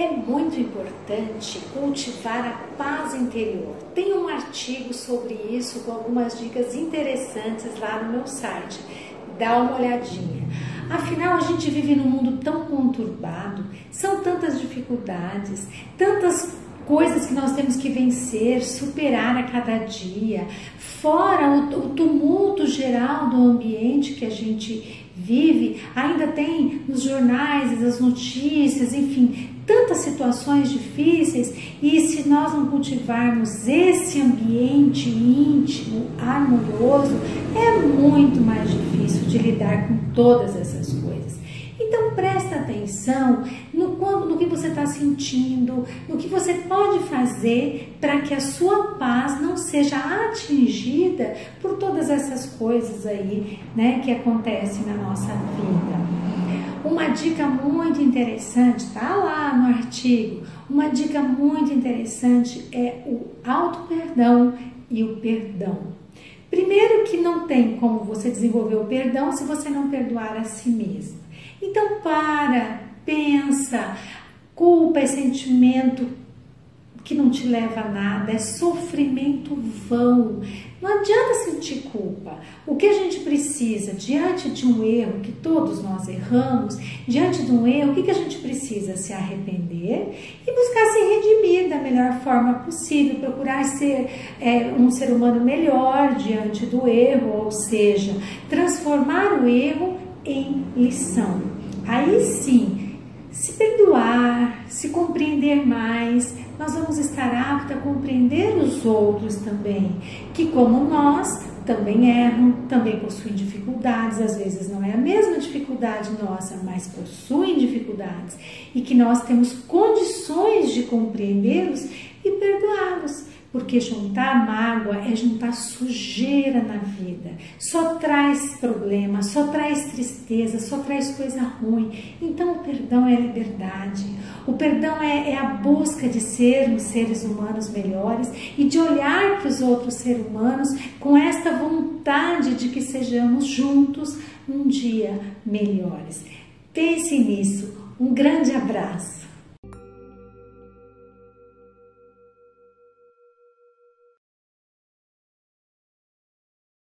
É muito importante cultivar a paz interior. Tem um artigo sobre isso com algumas dicas interessantes lá no meu site. Dá uma olhadinha. Afinal, a gente vive num mundo tão conturbado, são tantas dificuldades, tantas coisas que nós temos que vencer, superar a cada dia, fora o tumulto geral do ambiente que a gente vive, ainda tem nos jornais, as notícias, enfim, tantas situações difíceis, e se nós não cultivarmos esse ambiente íntimo, harmonioso, é muito mais difícil de lidar com todas essas coisas. Então presta atenção no que você está sentindo, no que você pode fazer para que a sua paz não seja atingida por todas essas coisas aí, né, que acontecem na nossa vida. Uma dica muito interessante, tá lá no artigo, uma dica muito interessante é o auto-perdão e o perdão. Primeiro que não tem como você desenvolver o perdão se você não perdoar a si mesmo. Então para, pensa, culpa é sentimento que não te leva a nada, é sofrimento vão. Não adianta sentir culpa. O que a gente precisa diante de um erro, que todos nós erramos, diante de um erro, o que a gente precisa? Se arrepender e buscar se redimir da melhor forma possível, procurar ser um ser humano melhor diante do erro, ou seja, transformar o erro em lição. Aí sim, se perdoar, se compreender mais, nós vamos estar aptos a compreender os outros também, que como nós também erram, também possuem dificuldades, às vezes não é a mesma dificuldade nossa, mas possuem dificuldades, e que nós temos condições de compreendê-los e perdoá-los. Porque juntar mágoa é juntar sujeira na vida, só traz problema, só traz tristeza, só traz coisa ruim. Então o perdão é a liberdade, o perdão é a busca de sermos seres humanos melhores e de olhar para os outros seres humanos com esta vontade de que sejamos juntos um dia melhores. Pense nisso, um grande abraço!